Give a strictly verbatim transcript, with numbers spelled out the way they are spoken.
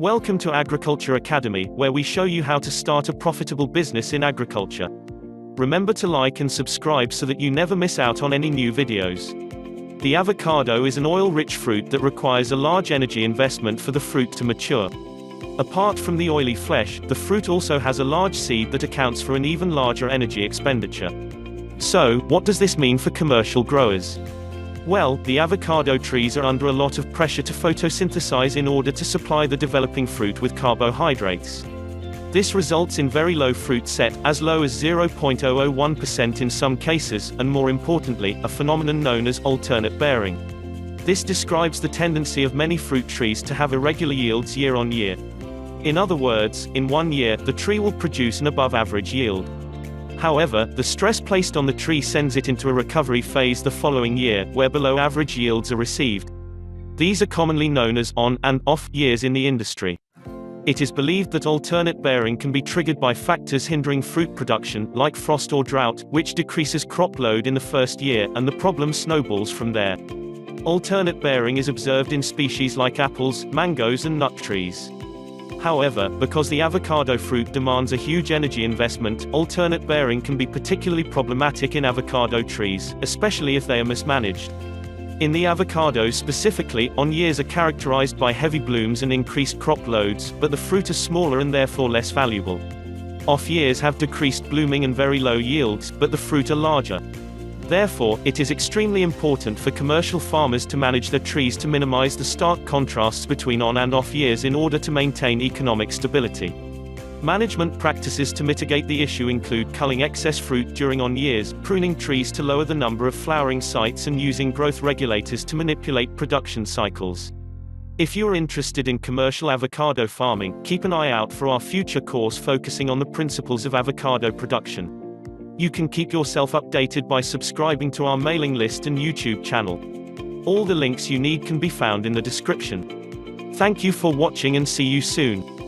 Welcome to Agriculture Academy, where we show you how to start a profitable business in agriculture. Remember to like and subscribe so that you never miss out on any new videos. The avocado is an oil-rich fruit that requires a large energy investment for the fruit to mature. Apart from the oily flesh, the fruit also has a large seed that accounts for an even larger energy expenditure. So, what does this mean for commercial growers? Well, the avocado trees are under a lot of pressure to photosynthesize in order to supply the developing fruit with carbohydrates. This results in very low fruit set, as low as zero point zero zero one percent in some cases, and more importantly, a phenomenon known as alternate bearing. This describes the tendency of many fruit trees to have irregular yields year on year. In other words, in one year, the tree will produce an above-average yield. However, the stress placed on the tree sends it into a recovery phase the following year, where below-average yields are received. These are commonly known as on- and off years in the industry. It is believed that alternate bearing can be triggered by factors hindering fruit production, like frost or drought, which decreases crop load in the first year, and the problem snowballs from there. Alternate bearing is observed in species like apples, mangoes and nut trees. However, because the avocado fruit demands a huge energy investment, alternate bearing can be particularly problematic in avocado trees, especially if they are mismanaged. In the avocados specifically, on-years are characterized by heavy blooms and increased crop loads, but the fruit is smaller and therefore less valuable. Off-years have decreased blooming and very low yields, but the fruit are larger. Therefore, it is extremely important for commercial farmers to manage their trees to minimize the stark contrasts between on and off years in order to maintain economic stability. Management practices to mitigate the issue include culling excess fruit during on years, pruning trees to lower the number of flowering sites and using growth regulators to manipulate production cycles. If you are interested in commercial avocado farming, keep an eye out for our future course focusing on the principles of avocado production. You can keep yourself updated by subscribing to our mailing list and YouTube channel. All the links you need can be found in the description. Thank you for watching and see you soon.